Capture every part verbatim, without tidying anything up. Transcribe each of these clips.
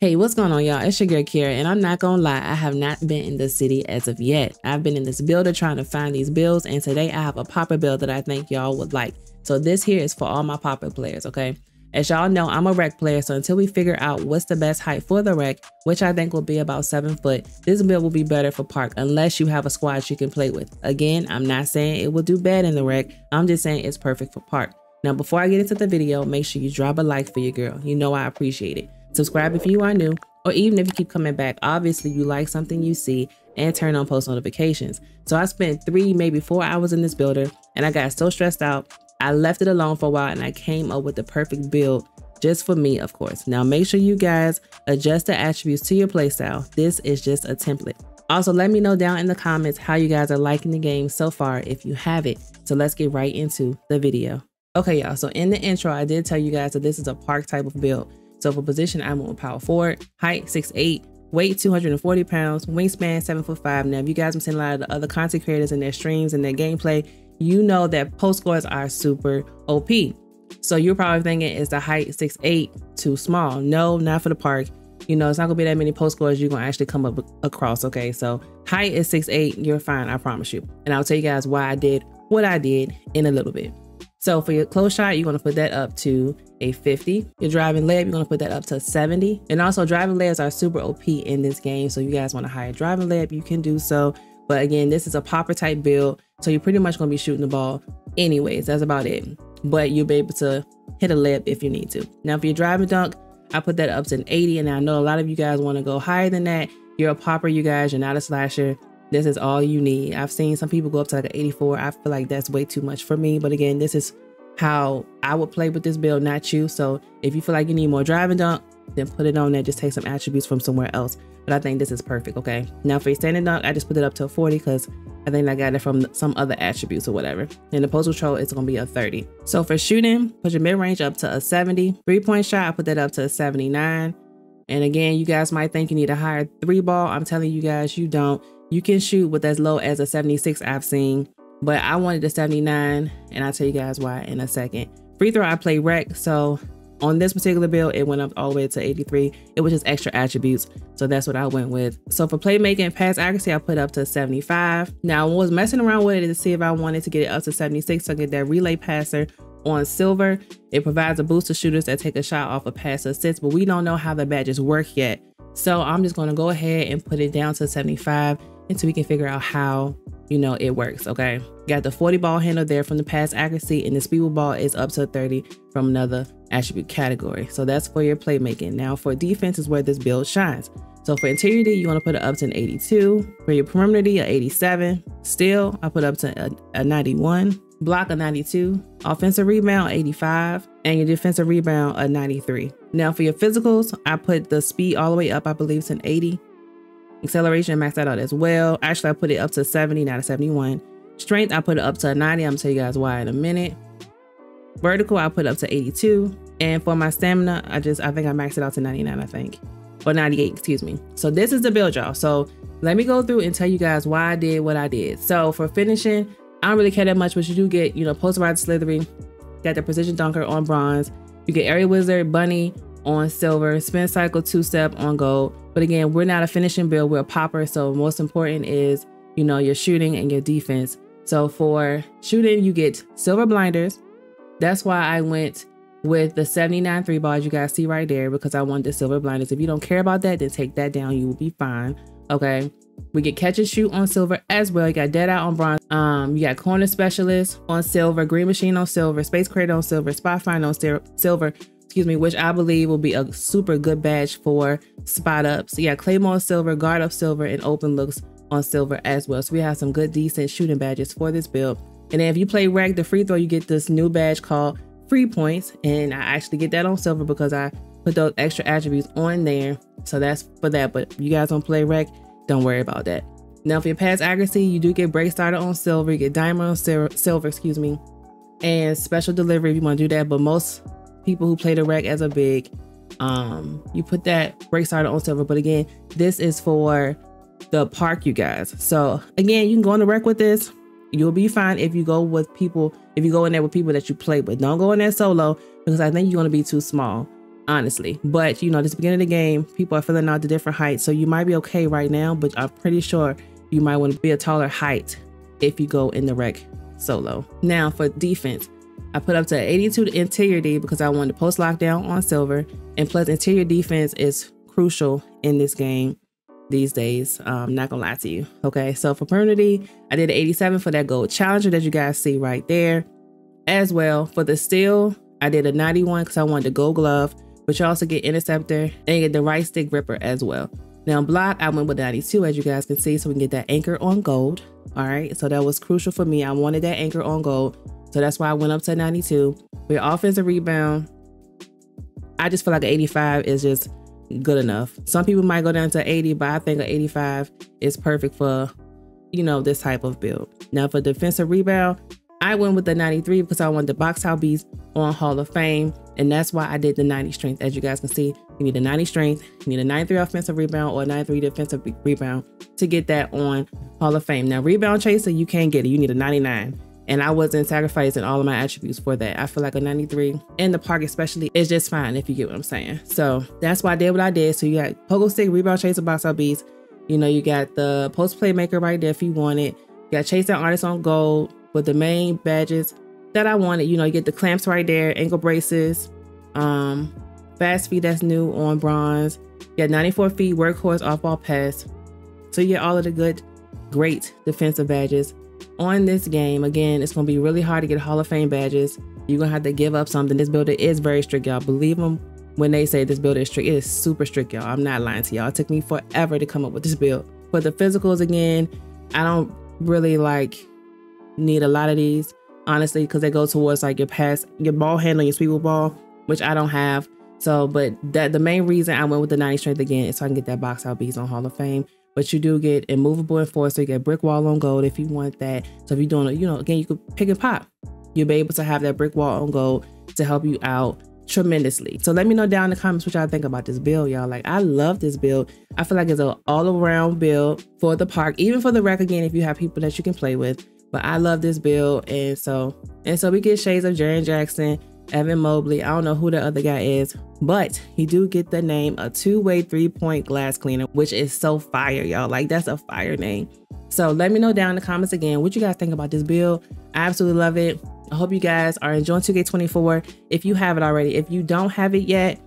Hey, what's going on, y'all? It's your girl Kira, and I'm not gonna lie, I have not been in the city as of yet. I've been in this builder trying to find these builds, and today I have a popper build that I think y'all would like. So this here is for all my popper players, okay? As y'all know, I'm a rec player, so until we figure out what's the best height for the rec, which I think will be about seven foot, this build will be better for park unless you have a squad you can play with. Again, I'm not saying it will do bad in the rec, I'm just saying it's perfect for park. Now, before I get into the video, make sure you drop a like for your girl. You know I appreciate it. Subscribe if you are new, or even if you keep coming back, obviously you like something you see, and turn on post notifications. So I spent three, maybe four hours in this builder, and I got so stressed out, I left it alone for a while, and I came up with the perfect build just for me, of course. Now make sure you guys adjust the attributes to your playstyle. This is just a template. Also, let me know down in the comments how you guys are liking the game so far if you have it. So let's get right into the video. Okay, y'all, so in the intro, I did tell you guys that this is a park type of build. So for position, I went with power forward, height six eight, weight two hundred forty pounds, wingspan seven foot five. Now, if you guys have seen a lot of the other content creators in their streams and their gameplay, you know that post scores are super O P. So you're probably thinking, is the height six eight too small? No, not for the park. You know, it's not gonna be that many post scores you're gonna actually come up across, okay? So height is six eight, you're fine, I promise you. And I'll tell you guys why I did what I did in a little bit. So for your close shot, you're gonna put that up to a fifty. Your driving layup, you're gonna put that up to seventy. And also, driving layups are super O P in this game. So if you guys want a higher driving layup, you can do so. But again, this is a popper type build. So you're pretty much gonna be shooting the ball anyways, that's about it. But you'll be able to hit a layup if you need to. Now for your driving dunk, I put that up to an eighty. And I know a lot of you guys wanna go higher than that. You're a popper, you guys, you're not a slasher. This is all you need. I've seen some people go up to like an eighty-four. I feel like that's way too much for me. But again, this is how I would play with this build, not you. So if you feel like you need more driving dunk, then put it on there. Just take some attributes from somewhere else. But I think this is perfect, okay? Now for your standing dunk, I just put it up to a forty because I think I got it from some other attributes or whatever. And the post control, it's gonna be a thirty. So for shooting, put your mid-range up to a seventy. Three-point shot, I put that up to a seventy-nine. And again, you guys might think you need a higher three ball. I'm telling you guys, you don't. You can shoot with as low as a seventy-six I've seen, but I wanted a seventy-nine, and I'll tell you guys why in a second. Free throw, I play rec, so on this particular build, it went up all the way to eighty-three. It was just extra attributes, so that's what I went with. So for playmaking and pass accuracy, I put up to seventy-five. Now, I was messing around with it to see if I wanted to get it up to seventy-six to get that relay passer on silver. It provides a boost to shooters that take a shot off a pass assist, but we don't know how the badges work yet. So I'm just gonna go ahead and put it down to seventy-five until we can figure out how, you know, it works, okay? Got the forty ball handle there from the pass accuracy, and the speedball ball is up to thirty from another attribute category. So that's for your playmaking. Now for defense is where this build shines. So for interior D, you wanna put it up to an eighty-two. For your perimeter D, an eighty-seven. Steal, I put up to a, a ninety-one. Block, a ninety-two. Offensive rebound, eighty-five. And your defensive rebound, a ninety-three. Now for your physicals, I put the speed all the way up, I believe it's an eighty. Acceleration, max that out as well. Actually, I put it up to seventy, not a seventy-one. Strength, I put it up to ninety. I'm gonna tell you guys why in a minute. Vertical, I put it up to eighty-two. And for my stamina, I just, I think I maxed it out to ninety-nine, I think. Or ninety-eight, excuse me. So this is the build, y'all. So let me go through and tell you guys why I did what I did. So for finishing, I don't really care that much, but you do get, you know, posterized slithery, got the precision dunker on bronze. You get area wizard, bunny on silver, spin cycle, two-step on gold. But again, we're not a finishing build, we're a popper. So most important is, you know, your shooting and your defense. So for shooting, you get silver blinders. That's why I went with the seventy-nine three bars you guys see right there, because I wanted the silver blinders. If you don't care about that, then take that down, you will be fine, okay? We get catch and shoot on silver as well. You got dead out on bronze. Um, you got corner specialist on silver, green machine on silver, space creator on silver, spot find on silver, excuse me, which I believe will be a super good badge for spot ups. Yeah, claymore silver, guard up silver, and open looks on silver as well. So we have some good, decent shooting badges for this build. And then if you play rec, the free throw, you get this new badge called free points. And I actually get that on silver because I put those extra attributes on there. So that's for that. But you guys don't play rec, don't worry about that. Now for your pass accuracy, you do get break starter on silver, you get diamond on sil silver, excuse me, and special delivery if you want to do that. But most people who play the rec as a big, um you put that break starter on silver. But again, this is for the park, you guys. So again, you can go on the rec with this, you'll be fine. If you go with people, if you go in there with people that you play with, don't go in there solo, because I think you're going to be too small. honestly. But you know, this beginning of the game, people are filling out the different heights, so you might be okay right now, but I'm pretty sure you might want to be a taller height if you go in the rec solo. Now for defense, I put up to eighty-two interior because I wanted to post lockdown on silver, and plus interior defense is crucial in this game these days. Um, not gonna lie to you. Okay, so for perimeter, I did an eighty-seven for that gold challenger that you guys see right there. As well for the steal, I did a ninety-one because I wanted the gold glove, but you also get interceptor and you get the right stick gripper as well. Now block, I went with ninety-two as you guys can see, so we can get that anchor on gold. All right, so that was crucial for me. I wanted that anchor on gold, so that's why I went up to ninety-two. Your offensive rebound, I just feel like an eighty-five is just good enough. Some people might go down to eighty, but I think an eighty-five is perfect for, you know, this type of build. Now for defensive rebound, I went with the ninety-three because I wanted the box out beast on Hall of Fame, and that's why I did the ninety strength. As you guys can see, you need a ninety strength, you need a ninety-three offensive rebound or a ninety-three defensive rebound to get that on Hall of Fame. Now rebound chaser, you can't get it, you need a ninety-nine, and I wasn't sacrificing all of my attributes for that. I feel like a ninety-three in the park especially is just fine, if you get what I'm saying. So that's why I did what I did. So you got pogo stick, rebound chaser, box out beast, you know, you got the post playmaker right there if you want it, you got chase down artist on gold with the main badges that I wanted. You know, you get the clamps right there, ankle braces, um, fast feet that's new on bronze, you got ninety-four feet, workhorse, off ball pass. So you get all of the good, great defensive badges on this game. Again, it's gonna be really hard to get Hall of Fame badges. You're gonna have to give up something. This builder is very strict, y'all. Believe them when they say this builder is strict. It is super strict, y'all. I'm not lying to y'all. It took me forever to come up with this build. For the physicals, again, I don't really like need a lot of these, honestly, because they go towards like your pass, your ball handling, your sweep with ball, which I don't have. So, but that the main reason I went with the ninety strength again is so I can get that box out beast on Hall of Fame. But you do get immovable enforcer, you get brick wall on gold if you want that. So if you're doing it, you know, again, you could pick and pop. You'll be able to have that brick wall on gold to help you out tremendously. So let me know down in the comments what y'all think about this build, y'all. Like, I love this build. I feel like it's an all-around build for the park, even for the rec again, if you have people that you can play with. But I love this build, and so and so we get shades of Jaren Jackson, Evan Mobley. I don't know who the other guy is, but you do get the name a two-way three-point glass cleaner, which is so fire, y'all. Like, that's a fire name. So let me know down in the comments again what you guys think about this build. I absolutely love it. I hope you guys are enjoying two K twenty-four if you have it already. If you don't have it yet,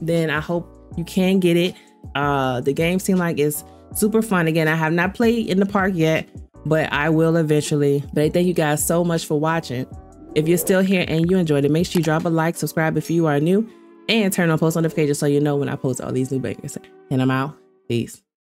then I hope you can get it. Uh, the game seems like it's super fun. Again, I have not played in the park yet, but I will eventually. But I thank you guys so much for watching. If you're still here and you enjoyed it, make sure you drop a like, subscribe if you are new, and turn on post notifications so you know when I post all these new bangers. And I'm out. Peace.